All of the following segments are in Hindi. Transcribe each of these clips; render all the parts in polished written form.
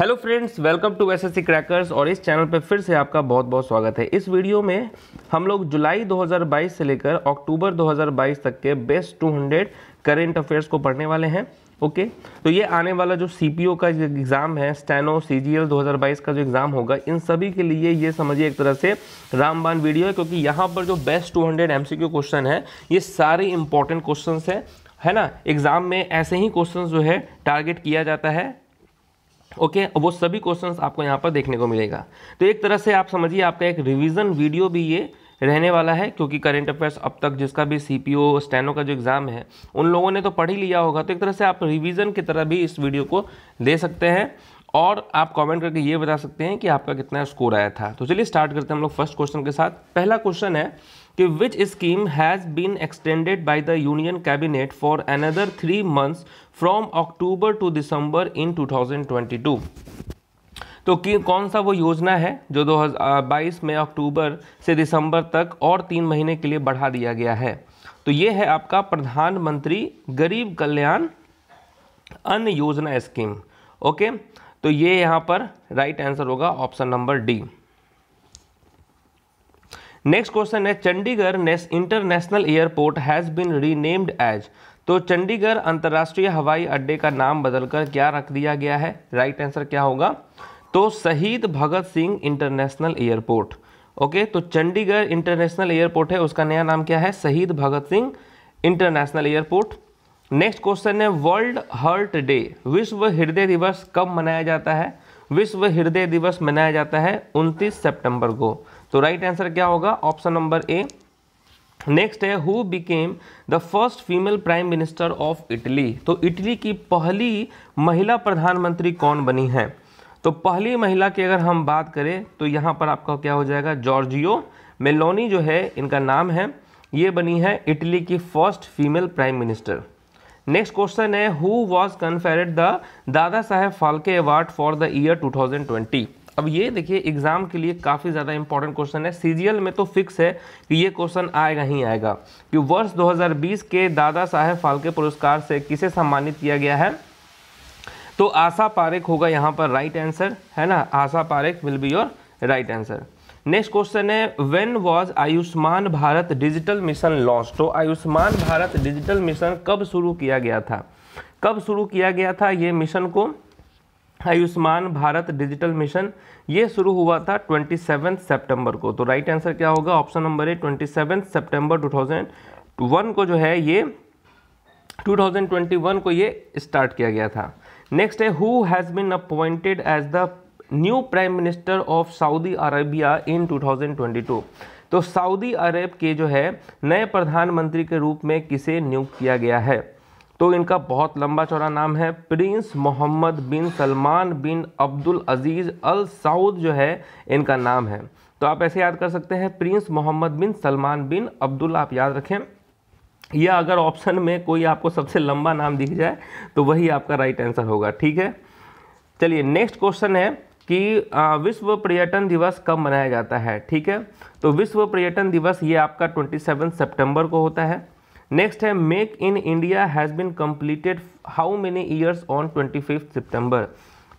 Hello friends, welcome to SSC crackers और इस चैनल पर फिर से आपका बहुत बहुत स्वागत है। इस वीडियो में हम लोग जुलाई 2022 से लेकर अक्टूबर 2022 तक के बेस्ट 200 करेंट अफेयर्स को पढ़ने वाले हैं। ओके, तो ये आने वाला जो सीपीओ का एग्ज़ाम है, स्टेनो सीजीएल 2022 का जो एग्ज़ाम होगा, इन सभी के लिए ये समझिए एक तरह से रामबाण वीडियो है, क्योंकि यहाँ पर जो बेस्ट 200 एमसीक्यू क्वेश्चन है ये सारे इंपॉर्टेंट क्वेश्चन है ना। एग्ज़ाम में ऐसे ही क्वेश्चन जो है टारगेट किया जाता है। ओके, वो सभी क्वेश्चन आपको यहाँ पर देखने को मिलेगा। तो एक तरह से आप समझिए आपका एक रिवीजन वीडियो भी ये रहने वाला है, क्योंकि करेंट अफेयर्स अब तक जिसका भी सीपीओ स्टेनो का जो एग्ज़ाम है उन लोगों ने तो पढ़ ही लिया होगा। तो एक तरह से आप रिवीजन की तरह भी इस वीडियो को दे सकते हैं और आप कमेंट करके ये बता सकते हैं कि आपका कितना स्कोर आया था। तो चलिए स्टार्ट करते हैं हम लोग फर्स्ट क्वेश्चन के साथ। पहला क्वेश्चन है कि which scheme has been extended by the union cabinet for another 3 months from October to December in 2022। तो कौन सा वो योजना है जो 2022 में अक्टूबर से दिसंबर तक और 3 महीने के लिए बढ़ा दिया गया है? तो ये है आपका प्रधानमंत्री गरीब कल्याण अन्न योजना स्कीम। ओके, तो ये यहाँ पर राइट आंसर होगा option number D. Next question है Chandigarh international airport has been renamed as. तो चंडीगढ़ अंतर्राष्ट्रीय हवाई अड्डे का नाम बदलकर क्या रख दिया गया है? राइट आंसर क्या होगा? तो Shaheed Bhagat Singh international airport. Okay, तो चंडीगढ़ इंटरनेशनल एयरपोर्ट है, उसका नया नाम क्या है? Shaheed Bhagat Singh international airport. Next question है वर्ल्ड हार्ट डे, विश्व हृदय दिवस कब मनाया जाता है? विश्व हृदय दिवस मनाया जाता है 29 सितंबर को। तो राइट आंसर क्या होगा? Option number A. नेक्स्ट है who became the first female prime minister of Italy. तो इटली की पहली महिला प्रधानमंत्री कौन बनी है? तो पहली महिला की अगर हम बात करें तो यहाँ पर आपका क्या हो जाएगा? जॉर्जियो मेलोनी जो है इनका नाम है, ये बनी है इटली की first female prime minister. Next question है who was conferred the Dada Saheb Phalke award for the year 2020। अब ये देखिए एग्जाम के लिए काफ़ी ज़्यादा इंपॉर्टेंट क्वेश्चन है। सीजीएल में तो फिक्स है कि ये क्वेश्चन आएगा ही आएगा कि वर्ष 2020 के दादा साहेब फाल्के पुरस्कार से किसे सम्मानित किया गया है? तो आशा पारेख होगा यहाँ पर राइट आंसर, है ना। Asha Parekh will be your right answer. Next question है when was Ayushman Bharat digital mission launch. तो आयुष्मान भारत डिजिटल मिशन कब शुरू किया गया था? कब शुरू किया गया था ये मिशन को? आयुष्मान भारत डिजिटल मिशन ये शुरू हुआ था 27 सितंबर को। तो राइट आंसर क्या होगा? ऑप्शन नंबर ए, 27 सितंबर 2001 को जो है ये 2021 को ये स्टार्ट किया गया था। नेक्स्ट है who has been appointed as the new prime minister of Saudi Arabia in 2022। तो सऊदी अरब के जो है नए प्रधानमंत्री के रूप में किसे नियुक्त किया गया है? तो इनका बहुत लंबा चौड़ा नाम है, prince Mohammed bin Salman bin Abdul Aziz अल सऊद जो है इनका नाम है। तो आप ऐसे याद कर सकते हैं, prince Mohammed bin Salman bin Abdul, आप याद रखें। यह अगर ऑप्शन में कोई आपको सबसे लंबा नाम दिख जाए तो वही आपका राइट आंसर होगा, ठीक है। चलिए नेक्स्ट क्वेश्चन है कि विश्व पर्यटन दिवस कब मनाया जाता है, ठीक है। तो विश्व पर्यटन दिवस ये आपका 27 सितंबर को होता है। नेक्स्ट है make in India has been completed how many years on 25 September.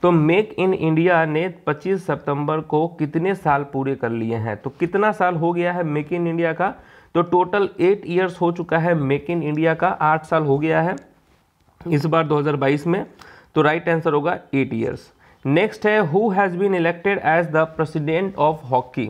तो मेक इन इंडिया ने 25 सितंबर को कितने साल पूरे कर लिए हैं? तो कितना साल हो गया है मेक इन इंडिया का? तो टोटल 8 ईयर्स हो चुका है मेक इन इंडिया का, 8 साल हो गया है इस बार 2022 में। तो राइट आंसर होगा 8 ईयर्स। नेक्स्ट है who has been elected as the president of hockey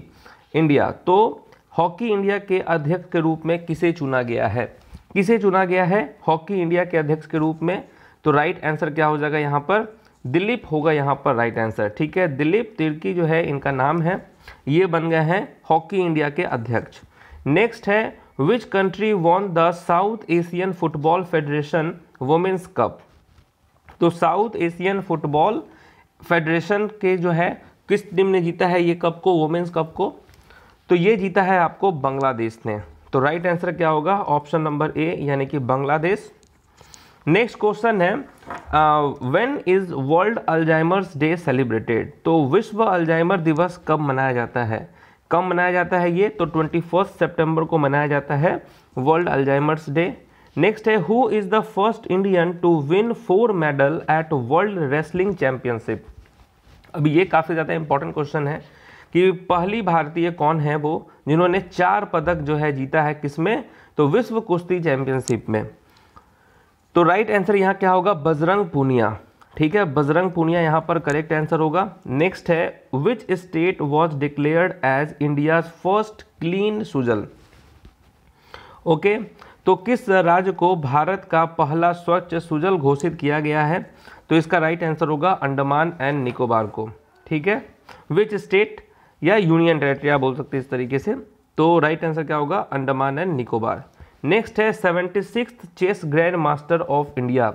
India. तो हॉकी इंडिया के अध्यक्ष के रूप में किसे चुना गया है? किसे चुना गया है हॉकी इंडिया के अध्यक्ष के रूप में? तो राइट आंसर क्या हो जाएगा यहाँ पर? दिलीप होगा यहाँ पर राइट आंसर, ठीक है। दिलीप तिर्की जो है इनका नाम है, ये बन गए हैं हॉकी इंडिया के अध्यक्ष। नेक्स्ट है which country won the South Asian football federation women's cup. तो साउथ एशियन फुटबॉल फेडरेशन के जो है किस टीम ने जीता है ये कप को, वुमेन्स कप को? तो ये जीता है आपको बांग्लादेश ने। तो राइट आंसर क्या होगा? ऑप्शन नंबर ए, यानी कि बांग्लादेश। नेक्स्ट क्वेश्चन है when is world Alzheimer's day celebrated. तो विश्व अल्जाइमर दिवस कब मनाया जाता है? कब मनाया जाता है ये? तो 21 सितंबर को मनाया जाता है वर्ल्ड अल्जाइमर्स डे। नेक्स्ट है who is the first Indian to win 4 medal at world wrestling championship. अब ये काफ़ी ज़्यादा इम्पोर्टेंट क्वेश्चन है कि पहली भारतीय कौन है वो जिन्होंने 4 पदक जो है जीता है, किसमें, तो विश्व कुश्ती चैंपियनशिप में। तो राइट आंसर यहाँ क्या होगा, बजरंग पूनिया। ठीक है, बजरंग पूनिया यहाँ पर करेक्ट आंसर होगा। नेक्स्ट है, which state was declared as India's first clean Sujal. Okay, तो किस राज्य को भारत का पहला स्वच्छ सुजल घोषित किया गया है, तो इसका राइट आंसर होगा अंडमान एंड निकोबार को। ठीक है, विच स्टेट या यूनियन टेरेटरी आप बोल सकते हैं इस तरीके से, तो राइट आंसर क्या होगा, अंडमान एंड निकोबार। नेक्स्ट है 76th chess grand master of India.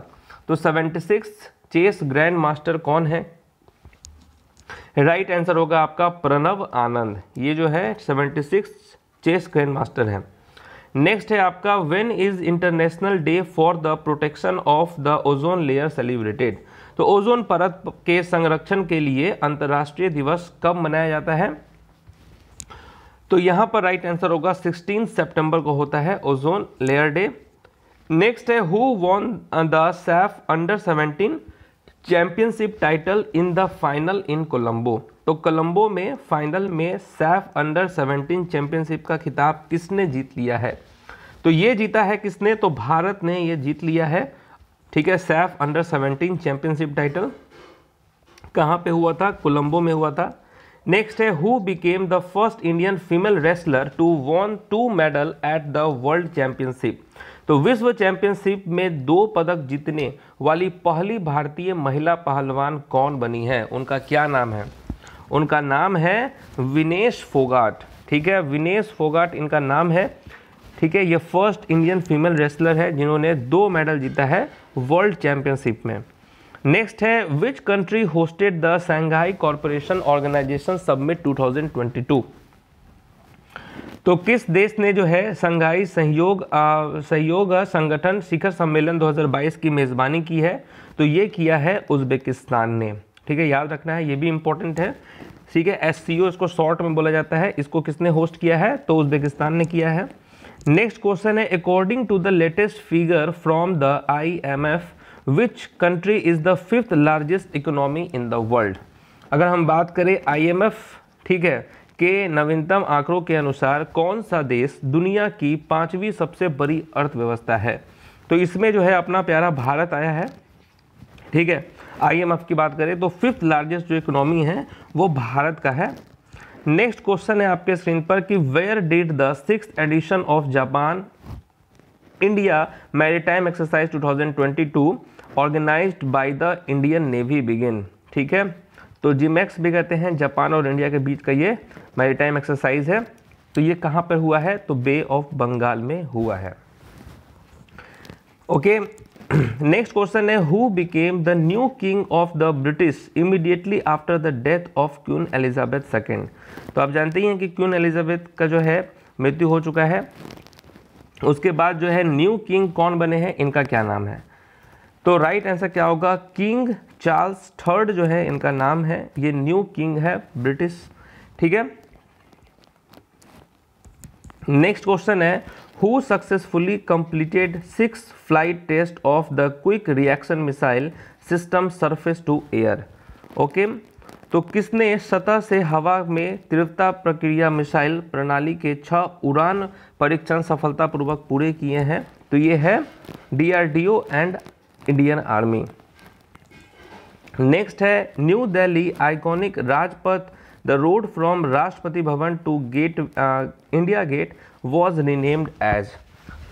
तो 76th चेस ग्रैंड मास्टर कौन है, राइट आंसर होगा आपका प्रणव आनंद, ये जो है 76th चेस ग्रैंड मास्टर है। नेक्स्ट है आपका, when is international day for the protection of the ozone layer celebrated. तो ओजोन परत के संरक्षण के लिए अंतर्राष्ट्रीय दिवस कब मनाया जाता है, तो यहाँ पर राइट आंसर होगा 16 सितंबर को होता है ओजोन लेयर डे। नेक्स्ट है, who won the Saif under 17 championship title in the final in Colombo. तो कोलंबो में फाइनल में सैफ अंडर 17 चैंपियनशिप का खिताब किसने जीत लिया है, तो ये जीता है किसने, तो भारत ने ये जीत लिया है। ठीक है, सैफ अंडर 17 चैंपियनशिप टाइटल कहाँ पे हुआ था, कोलंबो में हुआ था। नेक्स्ट है, who became the first Indian female wrestler to won 2 medal at the world championship. तो विश्व चैंपियनशिप में 2 पदक जीतने वाली पहली भारतीय महिला पहलवान कौन बनी है, उनका क्या नाम है, उनका नाम है विनेश फोगाट। ठीक है, विनेश फोगाट इनका नाम है। ठीक है, ये फर्स्ट इंडियन फीमेल रेसलर है जिन्होंने 2 मेडल जीता है वर्ल्ड चैंपियनशिप में। नेक्स्ट है, which country hosted the Shanghai corporation organisation submit 2022। तो किस देश ने जो है शंघाई सहयोग संगठन शिखर सम्मेलन 2022 की मेज़बानी की है, तो ये किया है उज़्बेकिस्तान ने। ठीक है, याद रखना है, ये भी इम्पोर्टेंट है। ठीक है, SCO इसको शॉर्ट में बोला जाता है। इसको किसने होस्ट किया है, तो उज़्बेकिस्तान ने किया है। नेक्स्ट क्वेश्चन है, according to the latest figure from the IMF which country is the 5th largest economy in the world. अगर हम बात करें IMF, ठीक है, के नवीनतम आंकड़ों के अनुसार कौन सा देश दुनिया की 5वीं सबसे बड़ी अर्थव्यवस्था है, तो इसमें जो है अपना प्यारा भारत आया है। ठीक है, IMF की बात करें तो 5th लार्जेस्ट जो इकोनॉमी है वो भारत का है। नेक्स्ट क्वेश्चन है आपके स्क्रीन पर कि where did the 6th edition of Japan India maritime exercise 2022 organised by the Indian navy begin. ठीक है, तो जिमैक्स भी कहते हैं जापान और इंडिया के बीच का ये मैरीटाइम एक्सरसाइज है। तो ये कहाँ पर हुआ है, तो बे ऑफ बंगाल में हुआ है। ओके, नेक्स्ट क्वेश्चन है, who became the new king of the British immediately after the death of queen Elizabeth second. तो आप जानते ही हैं कि क्वीन एलिजाबेथ का जो है मृत्यु हो चुका है, उसके बाद जो है न्यू किंग कौन बने हैं, इनका क्या नाम है, तो राइट आंसर क्या होगा, किंग चार्ल्स III जो है इनका नाम है, ये न्यू किंग है ब्रिटिश। ठीक है, नेक्स्ट क्वेश्चन है, who successfully completed 6 flight test of the quick reaction missile system surface to air. Okay, तो किसने सतह से हवा में तीव्रता प्रक्रिया मिसाइल प्रणाली के 6 उड़ान परीक्षण सफलतापूर्वक पूरे किए हैं, तो ये है DRDO and Indian army. Next है, new Delhi iconic Rajpath the road from Rashtrapati Bhavan to India gate was renamed as.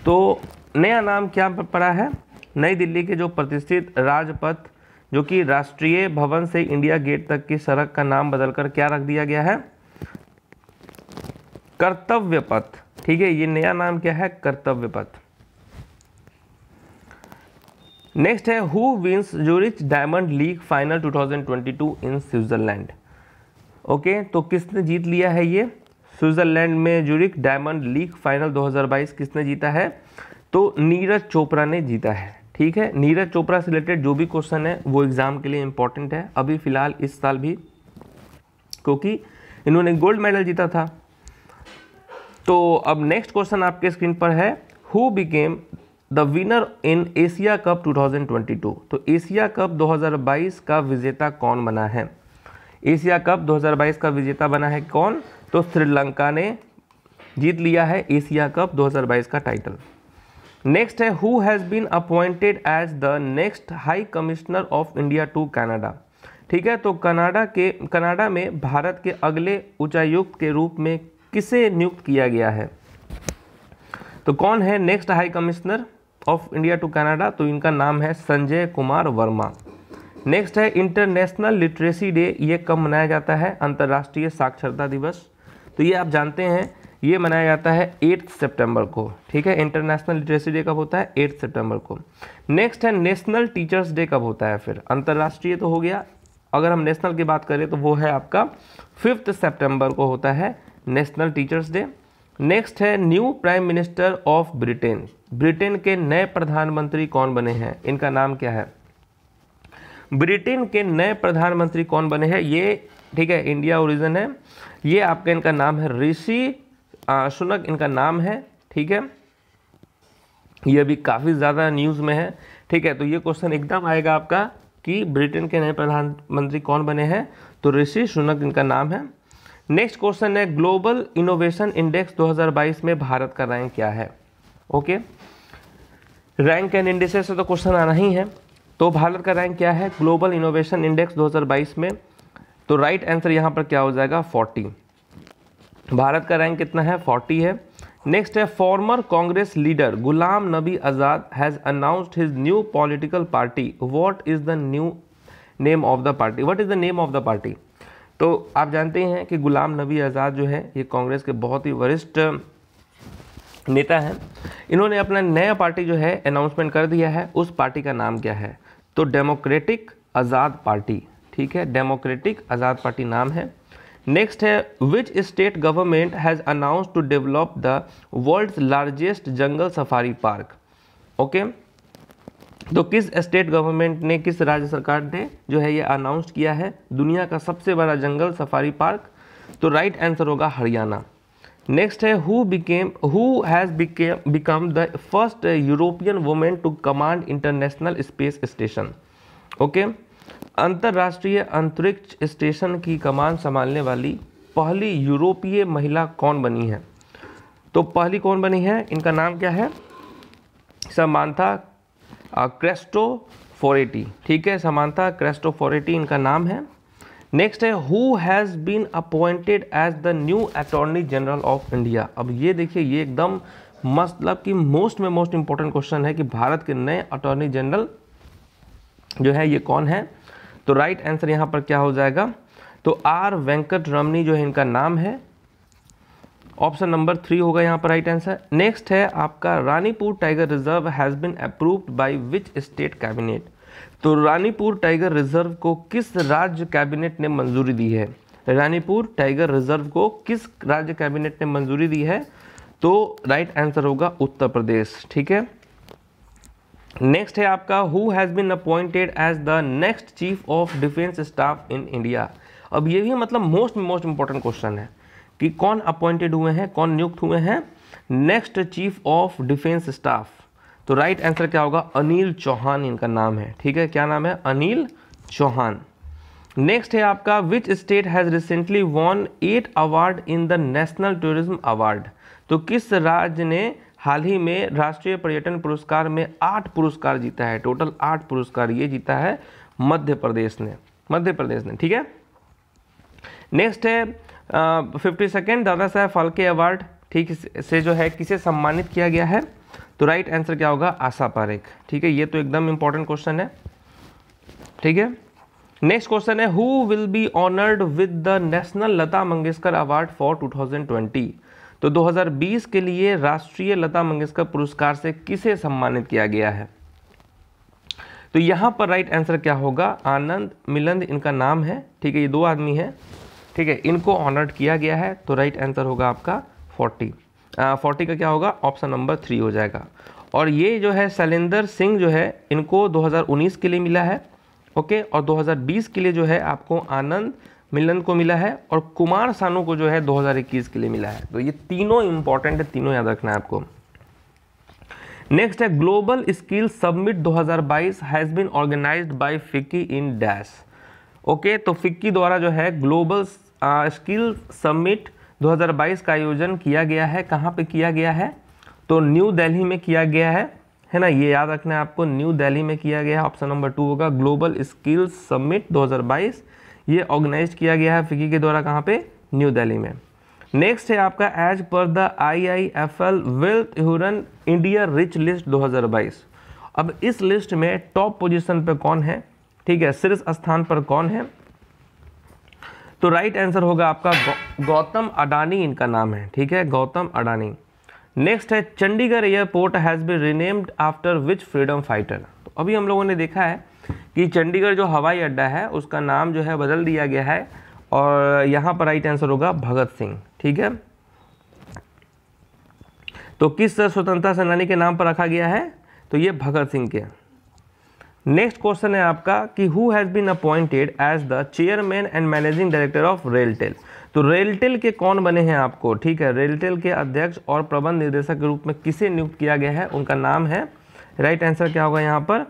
तो नया नाम क्या पड़ा है, नई दिल्ली के जो प्रतिष्ठित राजपथ जो कि राष्ट्रीय भवन से इंडिया गेट तक की सड़क का नाम बदलकर क्या रख दिया गया है, कर्तव्य पथ। ठीक है, ये नया नाम क्या है, कर्तव्य पथ। नेक्स्ट है, who wins Zurich diamond league final 2022 in Switzerland. Okay, तो किसने जीत लिया है ये, स्विट्जरलैंड में ज्यूरिच डायमंड लीग फाइनल 2022 किसने जीता है, तो नीरज चोपड़ा ने जीता है। ठीक है, नीरज चोपड़ा से रिलेटेड जो भी क्वेश्चन है वो एग्ज़ाम के लिए इम्पॉर्टेंट है अभी फ़िलहाल इस साल भी, क्योंकि इन्होंने गोल्ड मेडल जीता था। तो अब नेक्स्ट क्वेश्चन आपके स्क्रीन पर है, who became the winner in Asia cup 2022। तो एशिया कप 2022 का विजेता कौन बना है, एशिया कप 2022 का विजेता बना है कौन, तो श्रीलंका ने जीत लिया है एशिया कप 2022 का टाइटल। नेक्स्ट है who has been appointed as the next high commissioner of India to Canada. ठीक है, तो कनाडा में भारत के अगले उच्चायुक्त के रूप में किसे नियुक्त किया गया है, तो कौन है next high commissioner of India to Canada, तो इनका नाम है संजय कुमार वर्मा। नेक्स्ट है इंटरनेशनल लिटरेसी डे, ये कब मनाया जाता है, अंतर्राष्ट्रीय साक्षरता दिवस, तो ये आप जानते हैं ये मनाया जाता है 8 सितंबर को। ठीक है, इंटरनेशनल लिटरेसी डे कब होता है 8 सितंबर को। नेक्स्ट है नेशनल टीचर्स डे कब होता है, फिर अंतर्राष्ट्रीय तो हो गया, अगर हम नेशनल की बात करें तो वो है आपका 5 सितंबर को होता है नेशनल टीचर्स डे। नेक्स्ट है new prime minister of Britain, Britain के नए प्रधानमंत्री कौन बने हैं, इनका नाम क्या है, ब्रिटेन के नए प्रधानमंत्री कौन बने हैं, ये ठीक है इंडिया ओरिजिन है, ये आपका इनका नाम है ऋषि सुनक, इनका नाम है। ठीक है, ये भी काफ़ी ज़्यादा न्यूज़ में है। ठीक है, तो ये क्वेश्चन एकदम आएगा आपका कि ब्रिटेन के नए प्रधानमंत्री कौन बने हैं, तो ऋषि सुनक इनका नाम है। नेक्स्ट क्वेश्चन है ग्लोबल इनोवेशन इंडेक्स 2022 में भारत का रैंक क्या है। ओके, रैंक एंड इंडिसेस से तो क्वेश्चन आना ही है, तो भारत का रैंक क्या है ग्लोबल इनोवेशन इंडेक्स 2022 में, तो राइट आंसर यहाँ पर क्या हो जाएगा 40। भारत का रैंक कितना है 40 है। नेक्स्ट है farmer Congress leader Ghulam Nabi Azad has announced his new political party, what is the new name of the party, what is the name of the party, तो आप जानते हैं कि गुलाम नबी आज़ाद जो है ये कांग्रेस के बहुत ही वरिष्ठ नेता हैं, इन्होंने अपना नया पार्टी जो है अनाउंसमेंट कर दिया है, उस पार्टी का नाम क्या है, तो डेमोक्रेटिक आज़ाद पार्टी। ठीक है, डेमोक्रेटिक आज़ाद पार्टी नाम है। नेक्स्ट है which state government has announce to develop the world's largest jungle safari park. Okay, तो किस स्टेट गवर्नमेंट ने, किस राज्य सरकार ने जो है ये अनाउंस किया है दुनिया का सबसे बड़ा जंगल सफारी पार्क, तो राइट आंसर होगा हरियाणा। नेक्स्ट है who has become the first European women to command international space station. Okay, अंतर्राष्ट्रीय अंतरिक्ष स्टेशन की कमान संभालने वाली पहली यूरोपीय महिला कौन बनी है, तो पहली कौन बनी है, इनका नाम क्या है, समांथा क्रिस्टोफोरेटी। ठीक है, समांथा क्रिस्टोफोरेटी इनका नाम है। नेक्स्ट है who has been appointed as the new attorney general of India. अब ये देखिए, ये एकदम मतलब कि मोस्ट में मोस्ट इंपॉर्टेंट क्वेश्चन है कि भारत के नए अटॉर्नी जनरल जो है ये कौन है, तो राइट आंसर यहाँ पर क्या हो जाएगा, तो आर वेंकट रमनी जो है इनका नाम है, ऑप्शन नंबर 3 होगा यहाँ पर राइट आंसर। नेक्स्ट है आपका Ranipur tiger reserve has been approved by which state cabinet, तो रानीपुर टाइगर रिजर्व को किस राज्य कैबिनेट ने मंजूरी दी है, रानीपुर टाइगर रिजर्व को किस राज्य कैबिनेट ने मंजूरी दी है, तो राइट आंसर होगा उत्तर प्रदेश। ठीक है, नेक्स्ट है आपका who has been appointed as the next chief of defence staff in India. अब ये भी मतलब मोस्ट मोस्ट इंपॉर्टेंट क्वेश्चन है कि कौन अपॉइंटेड हुए हैं, कौन नियुक्त हुए हैं next chief of defence staff, तो राइट आंसर क्या होगा, अनिल चौहान इनका नाम है। ठीक है, क्या नाम है, अनिल चौहान। नेक्स्ट है आपका which state has recently won 8 award in the national tourism award, तो किस राज्य ने हाल ही में राष्ट्रीय पर्यटन पुरस्कार में 8 पुरस्कार जीता है, टोटल 8 पुरस्कार ये जीता है मध्य प्रदेश ने। ठीक है, नेक्स्ट है 52वां दादा साहब फाल्के अवार्ड ठीक से जो है किसे सम्मानित किया गया है, तो राइट आंसर क्या होगा, आशा पारेख। ठीक है, ये तो एकदम इंपॉर्टेंट क्वेश्चन है। ठीक है, नेक्स्ट क्वेश्चन है who will be honoured with the national Lata Mangeshkar award for 2020, तो 2020 के लिए राष्ट्रीय लता मंगेशकर पुरस्कार से किसे सम्मानित किया गया है, तो यहाँ पर राइट आंसर क्या होगा, आनंद मिलिंद इनका नाम है। ठीक है, ये 2 आदमी हैं। ठीक है, इनको ऑनर्ड किया गया है, तो राइट आंसर होगा आपका 40 का क्या होगा, ऑप्शन नंबर 3 हो जाएगा। और ये जो है शैलेंद्र सिंह जो है इनको 2019 के लिए मिला है। ओके, और 2020 के लिए जो है आपको आनंद मिलन को मिला है, और कुमार सानू को जो है 2021 के लिए मिला है। तो ये तीनों इंपॉर्टेंट है, तीनों याद रखना है आपको। नेक्स्ट है global skill submit 2022 has been organised by FICCI in dash. Okay, तो फिक्की द्वारा जो है ग्लोबल स्किल समिट 2022 का आयोजन किया गया है। कहाँ पे किया गया है? तो न्यू दिल्ली में किया गया है ना, ये याद रखना है आपको, न्यू दिल्ली में किया गया है। ऑप्शन नंबर 2 होगा ग्लोबल स्किल समिट 2022, ये ऑर्गेनाइज किया गया है फिक्की के द्वारा। कहाँ पे? न्यू दिल्ली में। नेक्स्ट है आपका एज पर the IIFL wealth Hurun India rich list 2022। अब इस लिस्ट में टॉप पोजीशन पर कौन है, ठीक है, शीर्ष स्थान पर कौन है? तो राइट आंसर होगा आपका गौतम अडानी, इनका नाम है, ठीक है, गौतम अडानी। नेक्स्ट है Chandigarh airport has been renamed after which freedom fighter. तो अभी हम लोगों ने देखा है कि चंडीगढ़ जो हवाई अड्डा है उसका नाम जो है बदल दिया गया है, और यहाँ पर राइट आंसर होगा भगत सिंह, ठीक है। तो किस स्वतंत्रता सेनानी के नाम पर रखा गया है? तो ये भगत सिंह के। नेक्स्ट क्वेश्चन है आपका कि who has been appointed as the chairman and managing director of RailTel. तो रेलटेल के कौन बने हैं आपको, ठीक है, रेलटेल के अध्यक्ष और प्रबंध निर्देशक के रूप में किसे नियुक्त किया गया है, उनका नाम है, राइट आंसर क्या होगा यहाँ पर?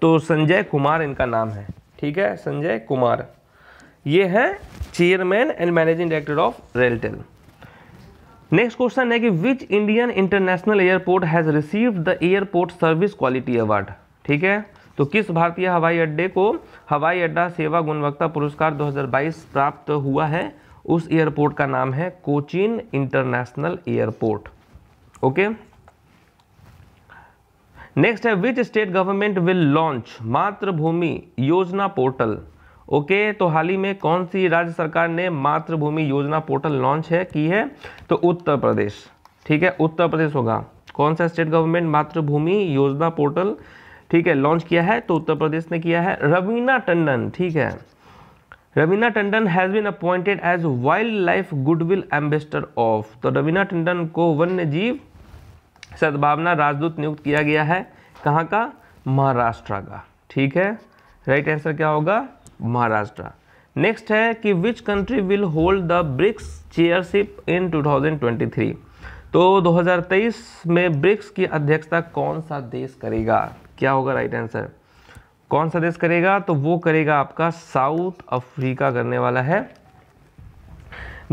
तो संजय कुमार इनका नाम है, ठीक है, संजय कुमार, ये है chairman and managing director of RailTel. Next question है कि which Indian international airport has received the airport service quality award, ठीक है, तो किस भारतीय हवाई अड्डे को हवाई अड्डा सेवा गुणवत्ता पुरस्कार 2022 प्राप्त हुआ है? उस एयरपोर्ट का नाम है Cochin international airport, okay. Next है which state government will launch Matribhumi Yojana portal. Okay, तो हाल ही में कौन सी राज्य सरकार ने मातृभूमि योजना पोर्टल लॉन्च है की है? तो उत्तर प्रदेश, ठीक है, उत्तर प्रदेश होगा। कौन सा स्टेट गवर्नमेंट मातृभूमि योजना पोर्टल, ठीक है, लॉन्च किया है? तो उत्तर प्रदेश ने किया है। रवीना टंडन, ठीक है, Raveena Tandon has been appointed as wild life goodwill ambassador of. तो रवीना टंडन को वन्य जीव सद्भावना राजदूत नियुक्त किया गया है। कहाँ का? महाराष्ट्र का, ठीक है, राइट आंसर क्या होगा? महाराष्ट्र। नेक्स्ट है कि which country will hold the BRICS chairship in 2023। तो 2023 में ब्रिक्स की अध्यक्षता कौन सा देश करेगा? क्या होगा राइट आंसर? कौन सा देश करेगा? तो वो करेगा आपका साउथ अफ्रीका करने वाला है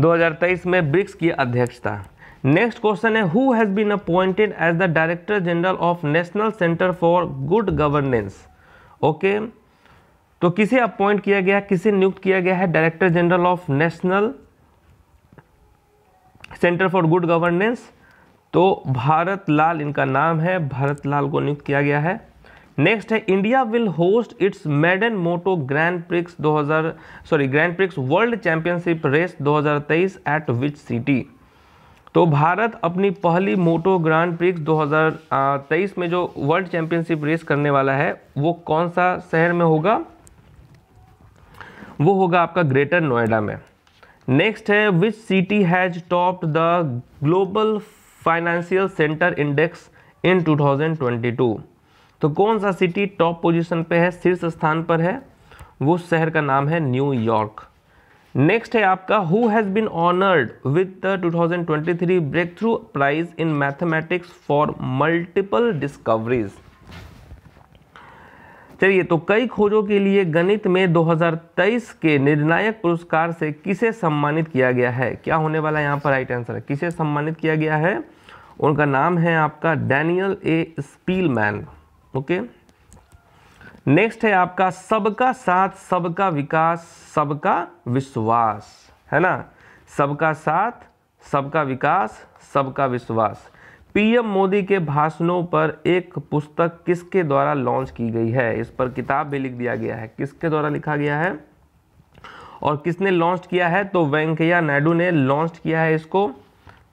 2023 में ब्रिक्स की अध्यक्षता। नेक्स्ट क्वेश्चन है who has been appointed as the director general of national centre for good governance. Okay, तो किसे अपॉइंट किया गया, किसे नियुक्त किया गया है director general of national centre for good governance? तो भारत लाल इनका नाम है, भारत लाल को नियुक्त किया गया है। नेक्स्ट है India will host its maiden moto grand prix world championship race 2023 at which city. तो भारत अपनी पहली मोटो ग्रैंड प्रिक्स 2023 में जो वर्ल्ड चैंपियनशिप रेस करने वाला है वो कौन सा शहर में होगा? वो होगा आपका ग्रेटर नोएडा में। नेक्स्ट है which city has topped the global financial centre index in 2022। तो कौन सा सिटी टॉप पोजीशन पे है, शीर्ष स्थान पर है? वो शहर का नाम है न्यूयॉर्क। नेक्स्ट है आपका who has been honoured with the 2023 breakthrough prize in mathematics for multiple discoveries. चलिए, तो कई खोजों के लिए गणित में 2023 के निर्णायक पुरस्कार से किसे सम्मानित किया गया है? क्या होने वाला है यहाँ पर राइट आंसर? किसे सम्मानित किया गया है? उनका नाम है आपका Daniel A Spielman. Okay, next है आपका सबका साथ सबका विकास सबका विश्वास, है ना, सबका साथ सबका विकास सबका विश्वास। पीएम मोदी के भाषणों पर एक पुस्तक किसके द्वारा लॉन्च की गई है? इस पर किताब भी लिख दिया गया है, किसके द्वारा लिखा गया है और किसने लॉन्च किया है? तो वेंकैया नायडू ने लॉन्च किया है इसको।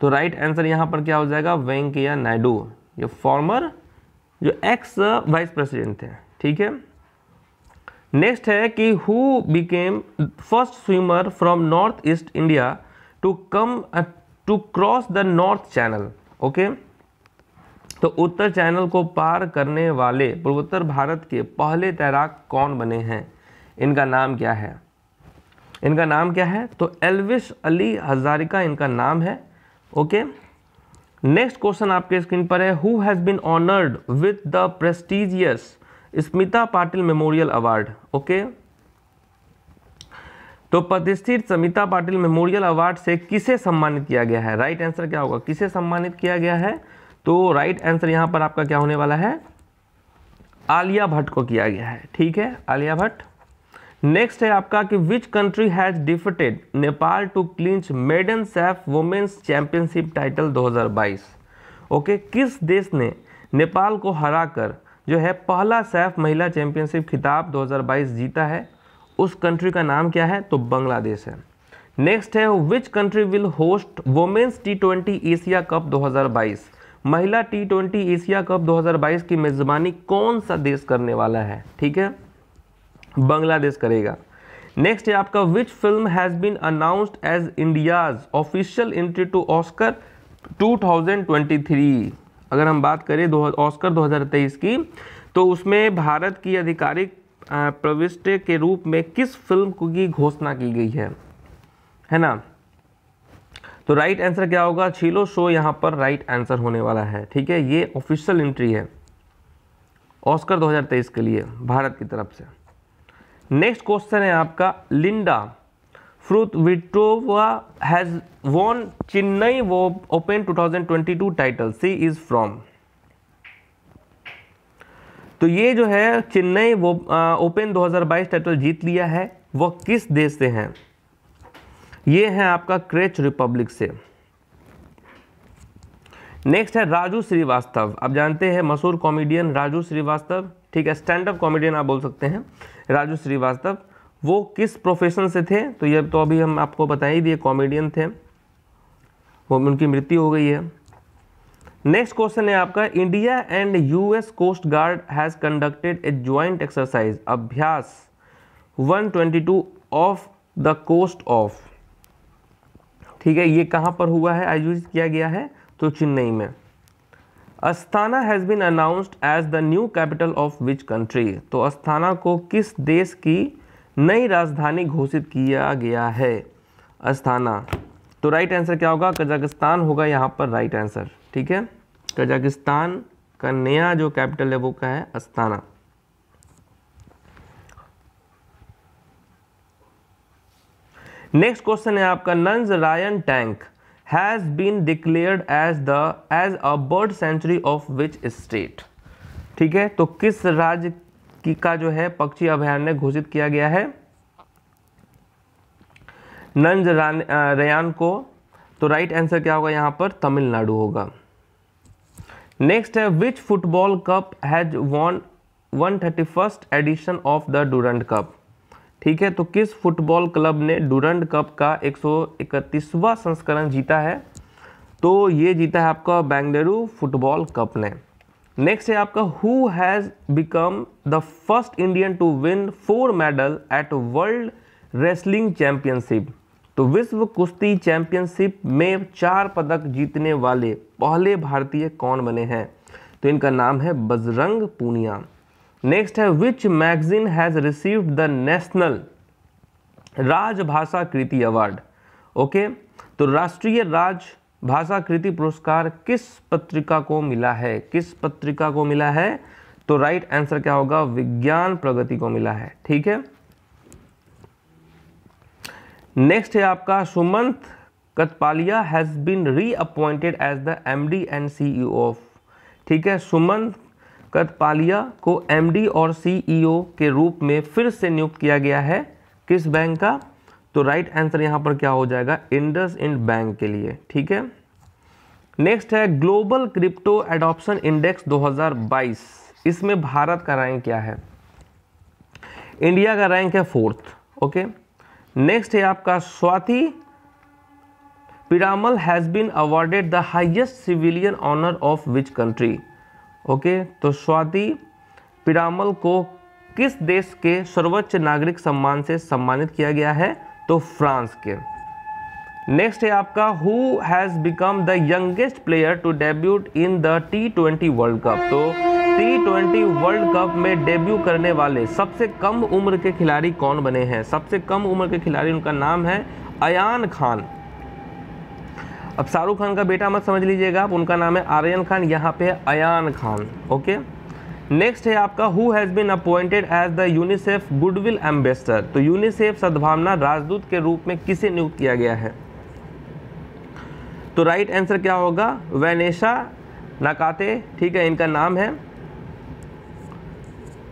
तो राइट आंसर यहाँ पर क्या हो जाएगा? वेंकैया नायडू, ये फॉर्मर जो एक्स वाइस प्रेसिडेंट थे, ठीक है। नेक्स्ट है कि who became first swimmer from north east India to come to cross the north channel. Okay, तो उत्तर चैनल को पार करने वाले पूर्वोत्तर भारत के पहले तैराक कौन बने हैं? इनका नाम क्या है? इनका नाम क्या है? तो एल्विस अली हजारिका इनका नाम है। ओके, नेक्स्ट क्वेश्चन आपके स्क्रीन पर है who has been honoured with the prestigious Smita Patil memorial award. Okay, तो प्रतिष्ठित समिता पाटिल मेमोरियल अवार्ड से किसे सम्मानित किया गया है? राइट आंसर क्या होगा, किसे सम्मानित किया गया है? तो राइट आंसर यहाँ पर आपका क्या होने वाला है, आलिया भट्ट को किया गया है। ठीक है, आलिया भट्ट। नेक्स्ट है आपका कि which country has defeated Nepal to clinch maiden SAFF women's championship title 2022। Okay, किस देश ने नेपाल को हराकर जो है पहला सैफ महिला चैंपियनशिप खिताब 2022 जीता है? उस कंट्री का नाम क्या है? तो बांग्लादेश है। नेक्स्ट है which country will host women's T20 Asia cup 2022। महिला T20 एशिया कप 2022 की मेजबानी कौन सा देश करने वाला है? ठीक है, बांग्लादेश करेगा। नेक्स्ट है आपका which film has been announced as India's official entry to Oscar 2023। अगर हम बात करें ऑस्कर 2023 की, तो उसमें भारत की आधिकारिक प्रविष्टि के रूप में किस फिल्म की घोषणा की गई है ना? तो राइट आंसर क्या होगा, छीलो शो यहाँ पर राइट आंसर होने वाला है। ठीक है, ये ऑफिशियल एंट्री है ऑस्कर 2023 के लिए भारत की तरफ से। नेक्स्ट क्वेश्चन है आपका Linda Fruhvirtova has won Chennai open 2022 title, she is from. तो ये जो है चेन्नई ओपन 2022 टाइटल जीत लिया है, वह किस देश से हैं? ये है आपका क्रेच रिपब्लिक से। नेक्स्ट है राजू श्रीवास्तव। आप जानते हैं मशहूर कॉमेडियन राजू श्रीवास्तव, ठीक है, स्टैंड अप कॉमेडियन आप बोल सकते हैं राजू श्रीवास्तव। वो किस प्रोफेशन से थे? तो ये तो अभी हम आपको बता ही दिए, कॉमेडियन थे वो, उनकी मृत्यु हो गई है। नेक्स्ट क्वेश्चन है आपका India and US coast guard has conducted a joint exercise Abhyas 122 of the coast of. ठीक है, ये कहाँ पर हुआ है, आयोजित किया गया है? तो चेन्नई में। Astana has been announced as the new capital of which country. तो अस्ताना को किस देश की नई राजधानी घोषित किया गया है? अस्ताना। तो राइट आंसर क्या होगा, कजाकिस्तान होगा यहाँ पर राइट आंसर। ठीक है, कजाकिस्तान का नया जो कैपिटल है वो क्या है? अस्ताना। नेक्स्ट क्वेश्चन है आपका Nanjarayan tank has been declared as a bird sanctuary of which state. ठीक है, तो किस राज्य की का जो है पक्षी अभयारण्य घोषित किया गया है नंज रयान को? तो राइट आंसर क्या होगा यहाँ पर, तमिलनाडु होगा। नेक्स्ट है which football cup has won 131st edition of the Durand cup. ठीक है, तो किस फुटबॉल क्लब ने डुरंड कप का 131वां संस्करण जीता है? तो ये जीता है आपका बेंगलुरु फुटबॉल कप ने। नेक्स्ट है आपका who has become the first Indian to win 4 medal at world wrestling championship. तो विश्व कुश्ती चैंपियनशिप में 4 पदक जीतने वाले पहले भारतीय कौन बने हैं? तो इनका नाम है बजरंग पूनिया। नेक्स्ट है which magazine has received the national Rajbhasha Kirti award. Okay, तो राष्ट्रीय राजभाषा कृति पुरस्कार किस पत्रिका को मिला है? किस पत्रिका को मिला है? तो राइट आंसर क्या होगा, विज्ञान प्रगति को मिला है। ठीक है। नेक्स्ट है आपका Sumant Kathpalia has been reappointed as the MD and CEO of. ठीक है, सुमंत कतपालिया को MD और CEO के रूप में फिर से नियुक्त किया गया है किस बैंक का? तो राइट आंसर यहाँ पर क्या हो जाएगा, इंडसइंड बैंक के लिए। ठीक है। नेक्स्ट है ग्लोबल क्रिप्टो एडॉप्शन इंडेक्स 2022, इसमें भारत का रैंक क्या है? इंडिया का रैंक है 4th। ओके। नेक्स्ट है आपका Swati Piramal has been awarded the highest civilian honour of which country. Okay, तो स्वाति पिरामल को किस देश के सर्वोच्च नागरिक सम्मान से सम्मानित किया गया है? तो फ्रांस के। नेक्स्ट है आपका who has become the youngest player to debut in the T20 world cup. तो T20 वर्ल्ड कप में डेब्यू करने वाले सबसे कम उम्र के खिलाड़ी कौन बने हैं? सबसे कम उम्र के खिलाड़ी, उनका नाम है अयान खान। अब शाहरुख खान का बेटा मत समझ लीजिएगा आप, उनका नाम है आर्यन खान, यहाँ पे है अयान खान। ओके। नेक्स्ट है आपका who has been appointed as the UNICEF goodwill ambassador. तो यूनिसेफ सद्भावना राजदूत के रूप में किसे नियुक्त किया गया है? तो राइट आंसर क्या होगा? वेनेशा नाकाते, ठीक है, इनका नाम है।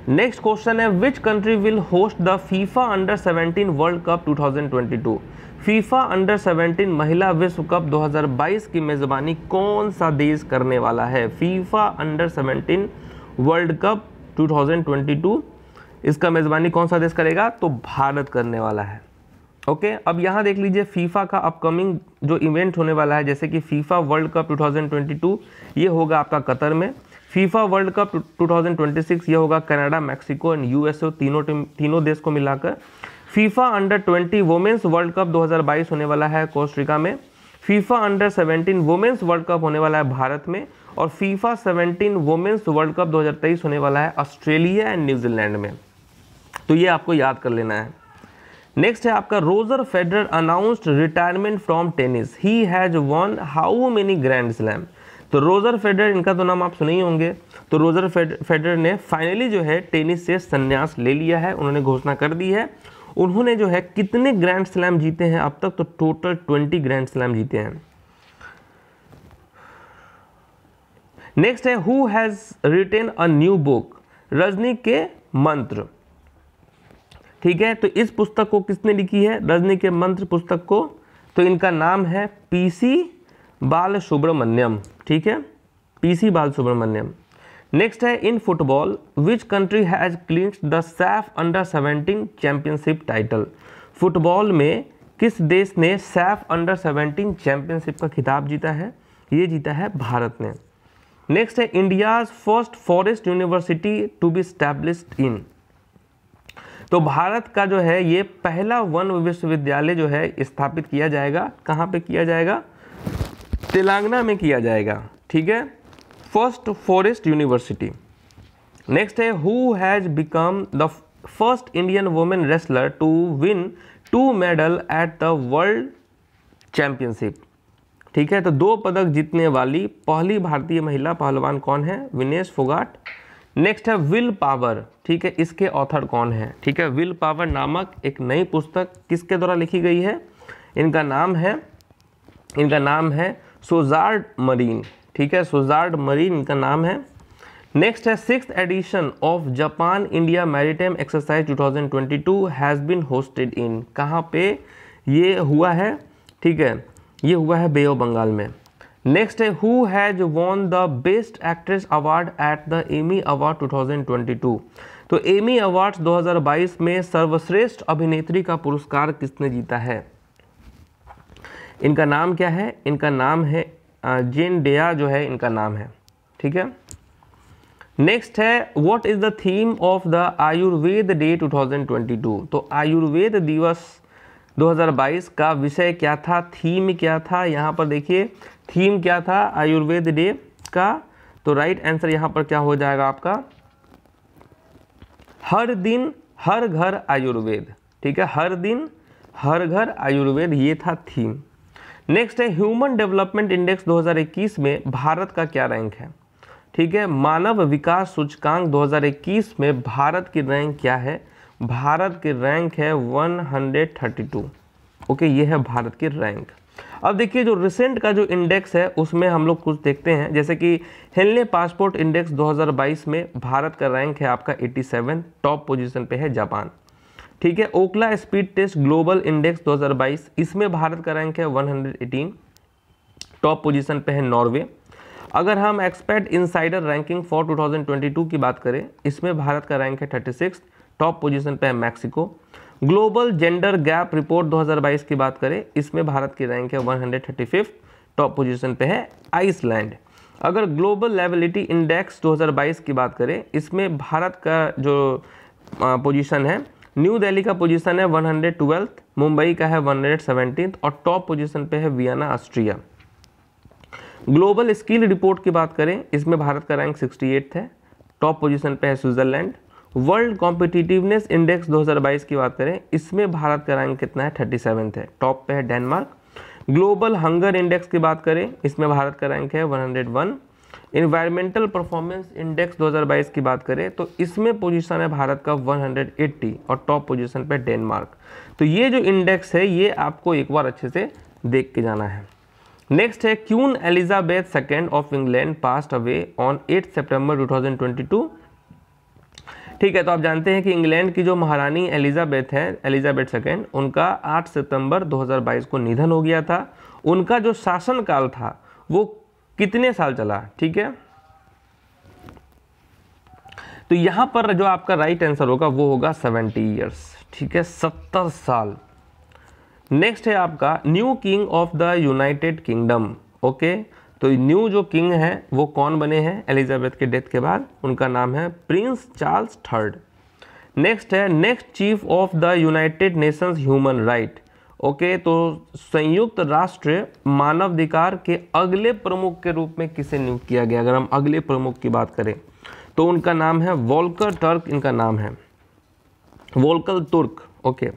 नेक्स्ट क्वेश्चन है which country will host the FIFA under 17 world cup 2022। FIFA under 17 महिला विश्व कप 2022 की मेज़बानी कौन सा देश करने वाला है? फीफा अंडर 17 वर्ल्ड कप 2022 इसका मेज़बानी कौन सा देश करेगा? तो भारत करने वाला है। ओके, अब यहाँ देख लीजिए फीफा का अपकमिंग जो इवेंट होने वाला है, जैसे कि फीफा वर्ल्ड कप 2022 ये होगा आपका कतर में, फीफा वर्ल्ड कप 2026 ये होगा कनाडा, मैक्सिको एंड यूएसए, तीनों देश को मिलाकर। FIFA under 20 women's world cup 2022 होने वाला है कोस्टरिका में। FIFA under 17 women's world cup होने वाला है भारत में। और फीफा 17 वुमेंस वर्ल्ड कप 2023 होने वाला है ऑस्ट्रेलिया एंड न्यूजीलैंड में। तो ये आपको याद कर लेना है। नेक्स्ट है आपका Roger Federer announced retirement from tennis, he has won how many grand slam. तो रोजर फेडरर, इनका तो नाम आप सुने ही होंगे, तो रोजर फेडरर ने फाइनली जो है टेनिस से संन्यास ले लिया है, उन्होंने घोषणा कर दी है। उन्होंने जो है कितने ग्रैंड स्लैम जीते हैं अब तक? तो टोटल 20 ग्रैंड स्लैम जीते हैं। नेक्स्ट है who has written a new book, Rajni के मंत्र, ठीक है, तो इस पुस्तक को किसने लिखी है? रजनी के मंत्र पुस्तक को, तो इनका नाम है पीसी बाल सुब्रमण्यम, ठीक है, पीसी बाल सुब्रमण्यम। नेक्स्ट है in football which country has clinched the Saif under 17 championship title. Football में किस देश ने सैफ अंडर 17 चैंपियनशिप का खिताब जीता है? ये जीता है भारत ने। नेक्स्ट है India's first forest university to be established in. तो भारत का जो है ये पहला वन विश्वविद्यालय जो है स्थापित किया जाएगा। कहाँ पे किया जाएगा? तेलंगाना में किया जाएगा, ठीक है, फर्स्ट फॉरेस्ट यूनिवर्सिटी। नेक्स्ट है who has become the first Indian women wrestler to win 2 medal at the world championship, ठीक है, तो 2 पदक जीतने वाली पहली भारतीय महिला पहलवान कौन है? विनेश फोगाट। नेक्स्ट है विल पावर, ठीक है, इसके ऑथर कौन है? ठीक है, विल पावर नामक एक नई पुस्तक किसके द्वारा लिखी गई है? इनका नाम है सोजार्ड मरीन, ठीक है, सोजार्ड मरीन इनका नाम है। नेक्स्ट है 6th edition of Japan India maritime exercise 2022 has been hosted in. कहाँ पे ये हुआ है? ठीक है, ये हुआ है बे ऑफ बंगाल में। नेक्स्ट है who has won the best actress award at the Emmy award 2022। तो एमी अवार्ड्स 2022 में सर्वश्रेष्ठ अभिनेत्री का पुरस्कार किसने जीता है? इनका नाम क्या है? इनका नाम है जेन डेया, जो है इनका नाम है, ठीक है। नेक्स्ट है what is the theme of the Ayurveda day 2022। तो आयुर्वेद दिवस 2022 का विषय क्या था? थीम क्या था? यहाँ पर देखिए थीम क्या था आयुर्वेद डे का, तो राइट आंसर यहाँ पर क्या हो जाएगा आपका? हर दिन हर घर आयुर्वेद, ठीक है, हर दिन हर घर आयुर्वेद, ये था थीम। नेक्स्ट है ह्यूमन डेवलपमेंट इंडेक्स 2021 में भारत का क्या रैंक है? ठीक है, मानव विकास सूचकांक 2021 में भारत की रैंक क्या है? भारत की रैंक है 132, ओके, ये है भारत की रैंक। अब देखिए जो रिसेंट का जो इंडेक्स है उसमें हम लोग कुछ देखते हैं, जैसे कि हेल्ने पासपोर्ट इंडेक्स 2022 में भारत का रैंक है आपका 87, टॉप पोजीशन पे है जापान, ठीक है। Ookla speed test global index 2022 इसमें भारत का रैंक है 118, टॉप पोजीशन पे है नॉर्वे। अगर हम एक्सपर्ट इनसाइडर रैंकिंग फॉर 2022 की बात करें, इसमें भारत का रैंक है 36, टॉप पोजीशन पे है Mexico. Global gender gap report 2022 की बात करें, इसमें भारत की रैंक है 135, टॉप पोजीशन पे है आइसलैंड। अगर ग्लोबल लेबिलिटी इंडेक्स 2022 की बात करें, इसमें भारत का जो पोजीशन है, न्यू दिल्ली का पोजीशन है 112, मुंबई का है 117 और टॉप पोजीशन पे है Vienna Austria. Global skill report की बात करें, इसमें भारत का रैंक 68 है, टॉप पोजीशन पे है स्विट्जरलैंड। वर्ल्ड कॉम्पिटिटिवनेस इंडेक्स 2022 की बात करें, इसमें भारत का रैंक कितना है? 37 है, टॉप पे है डेनमार्क। ग्लोबल हंगर इंडेक्स की बात करें, इसमें भारत का रैंक है 101, इन्वायरमेंटल परफॉर्मेंस इंडेक्स 2022 की बात करें तो इसमें पोजीशन है भारत का 180 और टॉप पोजीशन पे डेनमार्क। तो ये जो इंडेक्स है ये आपको एक बार अच्छे से देख के जाना है। नेक्स्ट है queen Elizabeth second of England passed away on 8 September 2022। ठीक है, तो आप जानते हैं कि इंग्लैंड की जो महारानी एलिजाबेथ हैं, एलिजाबेथ सेकेंड, उनका 8 सितंबर 2022 को निधन हो गया था। उनका जो शासनकाल था वो कितने साल चला, ठीक है, तो यहां पर जो आपका राइट आंसर होगा वो होगा 70 इयर्स, ठीक है, 70 साल। नेक्स्ट है आपका new king of the United Kingdom. Okay, तो न्यू जो किंग है वो कौन बने हैं एलिजाबेथ के डेथ के बाद, उनका नाम है प्रिंस चार्ल्स थर्ड। नेक्स्ट है next chief of the United Nations human right. Okay, तो संयुक्त राष्ट्र मानवाधिकार के अगले प्रमुख के रूप में किसे नियुक्त किया गया, अगर हम अगले प्रमुख की बात करें तो उनका नाम है वोल्कर टर्क, इनका नाम है वोल्कर तुर्क। ओके,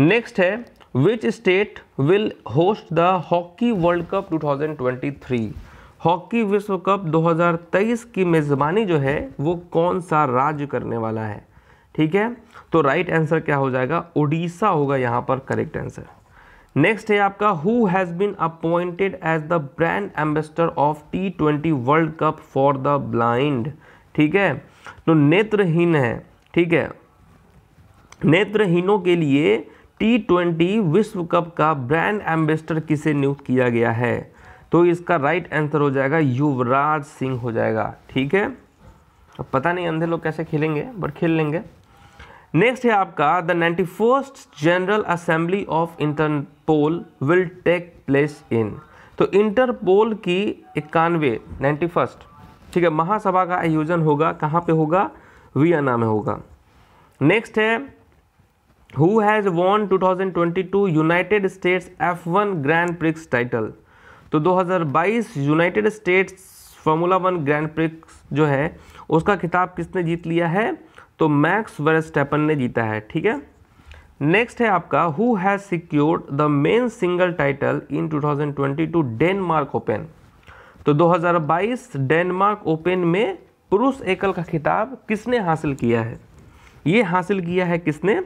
नेक्स्ट है which state will host the hockey world cup 2023। Hockey विश्व कप 2023 की मेज़बानी जो है वो कौन सा राज्य करने वाला है, ठीक है, तो राइट आंसर क्या हो जाएगा, उड़ीसा होगा यहाँ पर करेक्ट आंसर। नेक्स्ट है आपका who has been appointed as the brand ambassador of T20 world cup for the blind, ठीक है, तो नेत्रहीन है, ठीक है, नेत्रहीनों के लिए T20 विश्व कप का ब्रांड एम्बेसडर किसे नियुक्त किया गया है, तो इसका राइट आंसर हो जाएगा युवराज सिंह हो जाएगा, ठीक है। अब पता नहीं अंधे लोग कैसे खेलेंगे बट खेल लेंगे। नेक्स्ट है आपका the 91st general assembly of Interpol will take place in, तो इंटरपोल की 91st, ठीक है, महासभा का आयोजन होगा, कहाँ पे होगा, वियना में होगा। नेक्स्ट है who has won 2022 United States F1 grand prix title, तो 2022 United States formula 1 grand prix जो है उसका खिताब किसने जीत लिया है, तो मैक्स वेरस्टैपन ने जीता है, ठीक है। नेक्स्ट है आपका who has secured the men single title in 2022 Denmark open, तो 2022 डेनमार्क ओपन में पुरुष एकल का खिताब किसने हासिल किया है, ये हासिल किया है किसने,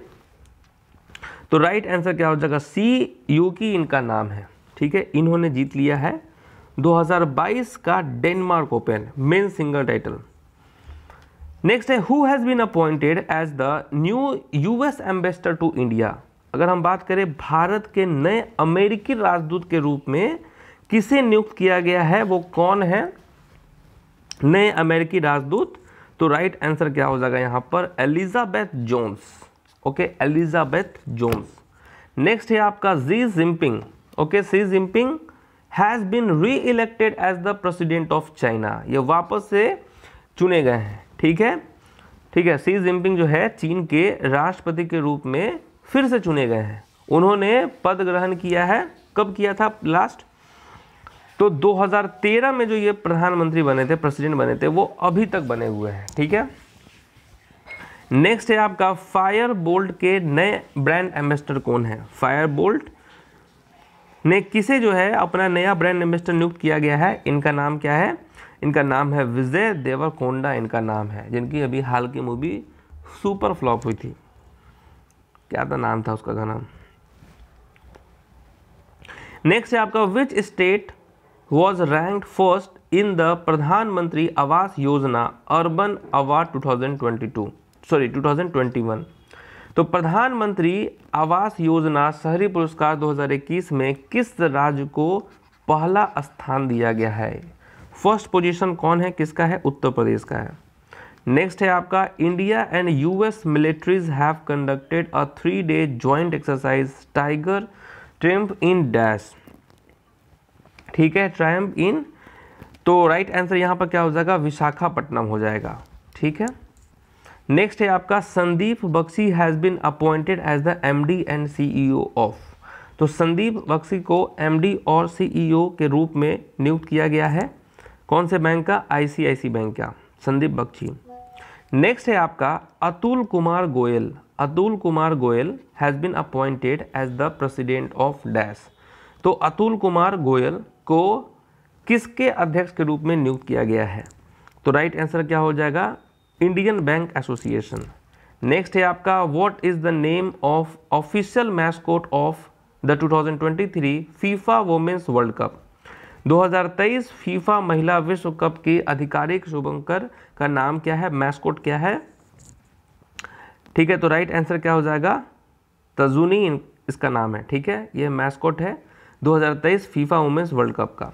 तो राइट आंसर क्या हो जाएगा, सी यूकी इनका नाम है, ठीक है, इन्होंने जीत लिया है 2022 का Denmark open men single title. Next है who has been appointed as the new US ambassador to India, अगर हम बात करें भारत के नए अमेरिकी राजदूत के रूप में किसे नियुक्त किया गया है, वो कौन है नए अमेरिकी राजदूत, तो राइट आंसर क्या हो जाएगा यहाँ पर, Elizabeth Jones. Okay, Elizabeth Jones. Next है आपका Xi Jinping. Okay, Xi Jinping has been री elected as the president of China, ये वापस से चुने गए हैं, ठीक है, ठीक है, सी जिनपिंग जो है चीन के राष्ट्रपति के रूप में फिर से चुने गए हैं। उन्होंने पद ग्रहण किया है, कब किया था लास्ट, तो 2013 में जो ये प्रधानमंत्री बने थे, प्रेसिडेंट बने थे, वो अभी तक बने हुए हैं, ठीक है। नेक्स्ट है आपका फायर बोल्ट के नए ब्रांड एम्बेसडर कौन है, फायर बोल्ट ने किसे जो है अपना नया ब्रांड एम्बेसडर नियुक्त किया गया है, इनका नाम क्या है, इनका नाम है विजय देवरकोंडा, इनका नाम है, जिनकी अभी हाल की मूवी सुपर फ्लॉप हुई थी, क्या था नाम था उसका गाना। नेक्स्ट है आपका which state was ranked first in the प्रधानमंत्री आवास योजना अर्बन अवार्ड 2021, तो प्रधानमंत्री आवास योजना शहरी पुरस्कार 2021 में किस राज्य को पहला स्थान दिया गया है, फर्स्ट पोजीशन कौन है, किसका है, उत्तर प्रदेश का है। नेक्स्ट है आपका India and US militaries have conducted a 3-डे joint exercise Tiger Triumph in dash, ठीक है, ट्रैम्प इन, तो राइट आंसर यहाँ पर क्या हो जाएगा, विशाखापट्टनम हो जाएगा, ठीक है। नेक्स्ट है आपका Sandeep Bakhshi has been appointed as the MD and CEO of, तो संदीप बख्शी को MD और CEO के रूप में नियुक्त किया गया है, कौन से बैंक का, ICICI बैंक का संदीप बख्शी। नेक्स्ट है आपका Atul Kumar Goyal, Atul Kumar Goyal has been appointed as the president of dash, तो अतुल कुमार गोयल को किसके अध्यक्ष के रूप में नियुक्त किया गया है? तो राइट आंसर क्या हो जाएगा? Indian bank association. नेक्स्ट है आपका, what is the name of official mascot of the 2023 FIFA women's world cup? 2023 FIFA महिला विश्व कप के आधिकारिक शुभंकर का नाम क्या है, मैस्कोट क्या है? ठीक है, तो राइट आंसर क्या हो जाएगा? तजुनी इसका नाम है। ठीक है, यह मैस्कोट है 2023 फीफा वुमेन्स वर्ल्ड कप का।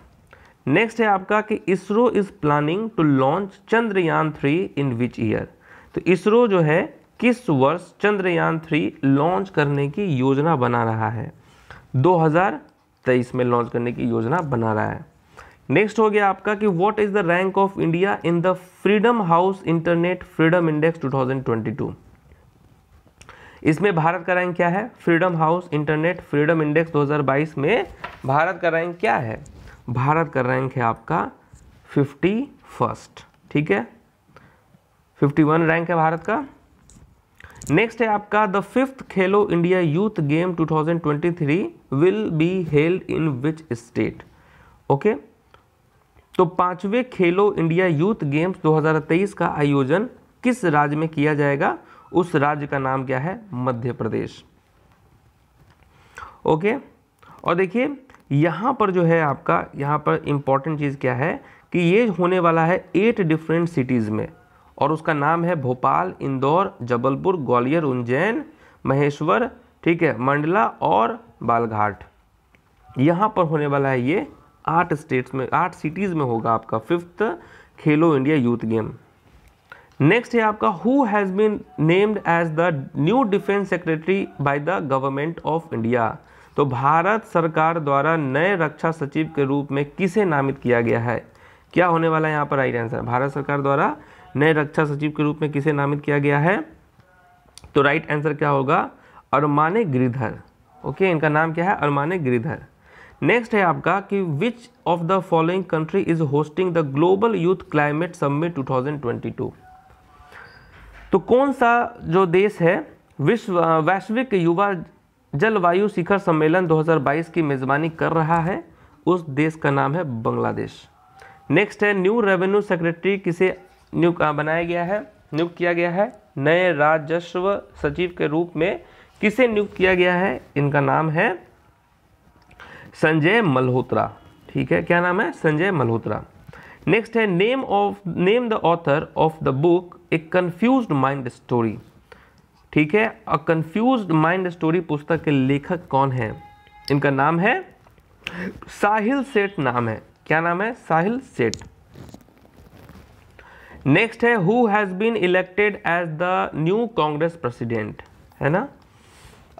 नेक्स्ट है आपका कि ISRO is planning to launch Chandrayaan 3 in which year? तो इसरो जो है किस वर्ष चंद्रयान 3 लॉन्च करने की योजना बना रहा है? 2023 में लॉन्च करने की योजना बना रहा है। नेक्स्ट हो गया आपका कि what is the rank of India in the freedom house internet freedom index 2022? इसमें भारत का रैंक क्या है? Freedom house internet freedom index 2022 में भारत का रैंक क्या है? भारत का रैंक है आपका 51st। ठीक है, 51 रैंक है भारत का। नेक्स्ट है आपका, the 5th Khelo India youth game 2023 will be held in which state? Okay, तो 5वें खेलो इंडिया यूथ गेम्स 2023 का आयोजन किस राज्य में किया जाएगा? उस राज्य का नाम क्या है? मध्य प्रदेश। ओके, और देखिए यहाँ पर जो है आपका, यहाँ पर इम्पॉर्टेंट चीज़ क्या है कि ये होने वाला है 8 डिफरेंट सिटीज़ में, और उसका नाम है भोपाल, इंदौर, जबलपुर, ग्वालियर, उज्जैन, महेश्वर, ठीक है, मंडला और बालघाट। यहाँ पर होने वाला है ये 8 सिटीज़ में होगा आपका 5th Khelo India youth game. Next है आपका, who has been named as the new defence secretary by the government of India? तो भारत सरकार द्वारा नए रक्षा सचिव के रूप में किसे नामित किया गया है? क्या होने वाला है यहाँ पर राइट आंसर? भारत सरकार द्वारा नए रक्षा सचिव के रूप में किसे नामित किया गया है? तो राइट आंसर क्या होगा? अरमाने गिरिधर। ओके, इनका नाम क्या है? अरमाने गिरिधर। नेक्स्ट है आपका कि which of the following country is hosting the global youth climate summit 2022? तो कौन सा जो देश है वैश्विक युवा जलवायु शिखर सम्मेलन 2022 की मेज़बानी कर रहा है, उस देश का नाम है बांग्लादेश। नेक्स्ट है, न्यू रेवेन्यू सेक्रेटरी किसे नियुक्त किया गया है? नए राजस्व सचिव के रूप में किसे नियुक्त किया गया है? इनका नाम है संजय मल्होत्रा। ठीक है, क्या नाम है? संजय मल्होत्रा। नेक्स्ट है, name the author of the book A confused mind story. ठीक है, अ कन्फ्यूज्ड माइंड स्टोरी पुस्तक के लेखक कौन है? इनका नाम है साहिल सेठ। नाम है, क्या नाम है? साहिल सेठ। नेक्स्ट है, who has been elected as the new Congress president? है ना,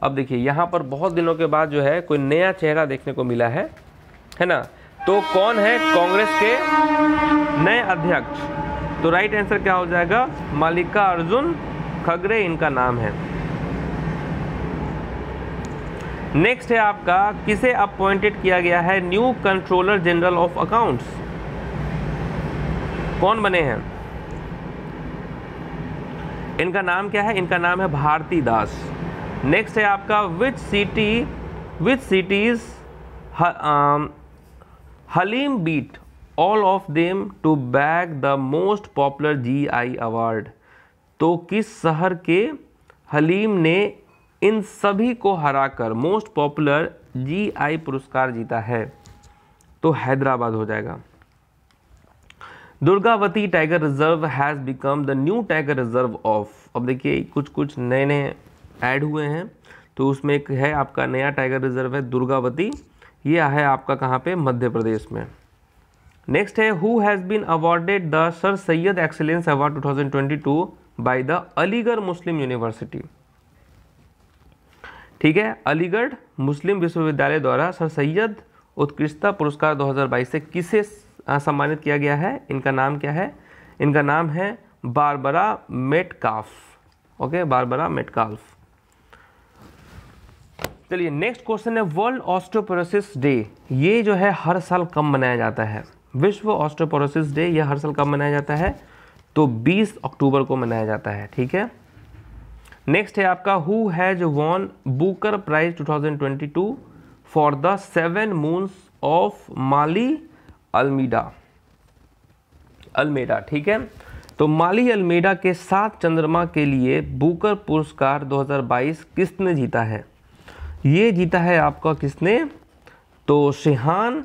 अब देखिए यहाँ पर बहुत दिनों के बाद जो है कोई नया चेहरा देखने को मिला है ना, तो कौन है कांग्रेस के नए अध्यक्ष? तो राइट आंसर क्या हो जाएगा? मालिका अर्जुन खगरे, इनका नाम है। नेक्स्ट है आपका, किसे अपॉइंटेड किया गया है new controller general of accounts? कौन बने हैं? इनका नाम क्या है? इनका नाम है भारती दास। नेक्स्ट है आपका, which cities haleem beat All of them to bag the most popular GI award. तो किस शहर के हलीम ने इन सभी को हराकर मोस्ट पॉपुलर GI पुरस्कार जीता है? तो हैदराबाद हो जाएगा। Durgavati tiger reserve has become the new tiger reserve of. अब देखिए कुछ नए नए ऐड हुए हैं, तो उसमें एक है आपका नया टाइगर रिजर्व है दुर्गावती, ये है आपका कहाँ पे? मध्य प्रदेश में। नेक्स्ट है, who has been awarded the sir Syed excellence award 2022 by the Aligarh Muslim university? ठीक है, अलीगढ़ मुस्लिम विश्वविद्यालय द्वारा सर सैयद उत्कृष्टता पुरस्कार 2022 से किसे सम्मानित किया गया है? इनका नाम क्या है? इनका नाम है Barbara Metcalf. Okay, Barbara Metcalf. चलिए नेक्स्ट क्वेश्चन है, वर्ल्ड ऑस्टियोपोरोसिस डे ये जो है हर साल कब मनाया जाता है? विश्व ऑस्टियोपोरोसिस डे यह हर साल कब मनाया जाता है? तो 20 अक्टूबर को मनाया जाता है। ठीक है, नेक्स्ट है आपका, who has won Booker prize 2022 for the 7 moons of Maali Almeida, ठीक है। तो माली अल्मेडा के सात चंद्रमा के लिए बुकर पुरस्कार 2022 किसने जीता है? ये जीता है आपका किसने, तो शिहान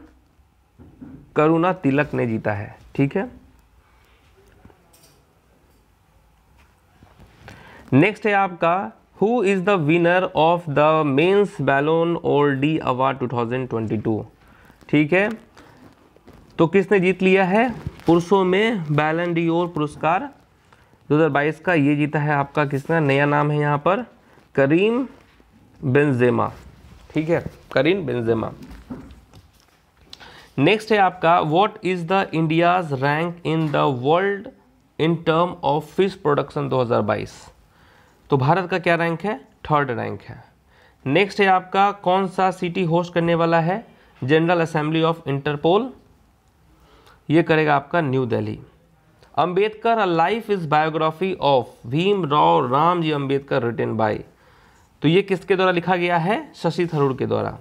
करुणा तिलक ने जीता है, ठीक है। नेक्स्ट है आपका who is the winner of the men's Ballon और डी अवार्ड 2022, ठीक है। तो किसने जीत लिया है पुरुषों में बैलन डी और पुरस्कार 2022 का? ये जीता है आपका किसका, नया नाम है यहाँ पर करीम बेंजेमा, ठीक है, करीम बेंजेमा। नेक्स्ट है आपका what is the India's rank in the world in term of fish production 2022, तो भारत का क्या रैंक है? थर्ड रैंक है। नेक्स्ट है आपका कौन सा सिटी होस्ट करने वाला है जनरल असेंबली ऑफ इंटरपोल? ये करेगा आपका new Delhi. Ambedkar a life is biography of Bhim Rao Ramji Ambedkar written by, तो ये किसके द्वारा लिखा गया है? शशि थरूर के द्वारा।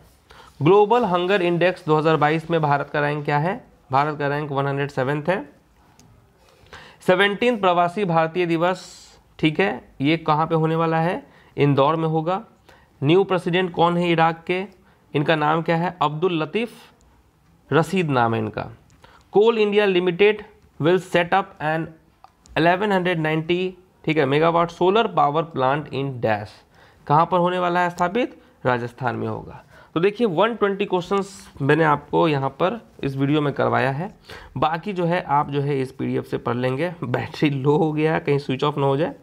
ग्लोबल हंगर इंडेक्स 2022 में भारत का रैंक क्या है? भारत का रैंक 107th है। 17 प्रवासी भारतीय दिवस, ठीक है, ये कहाँ पे होने वाला है? इंदौर में होगा। न्यू प्रेसिडेंट कौन है इराक के? इनका नाम क्या है? अब्दुल लतीफ रशीद नाम है इनका। Coal India Limited will set up an 1190, ठीक है, megawatt solar power plant in dash, कहाँ पर होने वाला है स्थापित? राजस्थान में होगा। तो देखिए 120 क्वेश्चंस मैंने आपको यहाँ पर इस वीडियो में करवाया है, बाकी जो है आप जो है इस पीडीएफ से पढ़ लेंगे। बैटरी लो हो गया है, कहीं स्विच ऑफ ना हो जाए,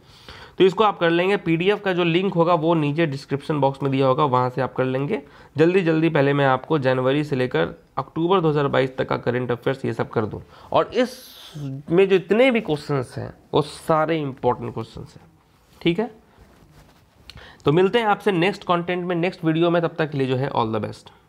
तो इसको आप कर लेंगे। पीडीएफ का जो लिंक होगा वो नीचे डिस्क्रिप्शन बॉक्स में दिया होगा, वहाँ से आप कर लेंगे। जल्दी जल्दी पहले मैं आपको जनवरी से लेकर अक्टूबर 2022 तक का करंट अफेयर्स ये सब कर दूँ, और इस में जो इतने भी क्वेश्चंस हैं वो सारे इंपॉर्टेंट क्वेश्चंस हैं, ठीक है। तो मिलते हैं आपसे नेक्स्ट कंटेंट में, नेक्स्ट वीडियो में। तब तक के लिए जो है ऑल द बेस्ट।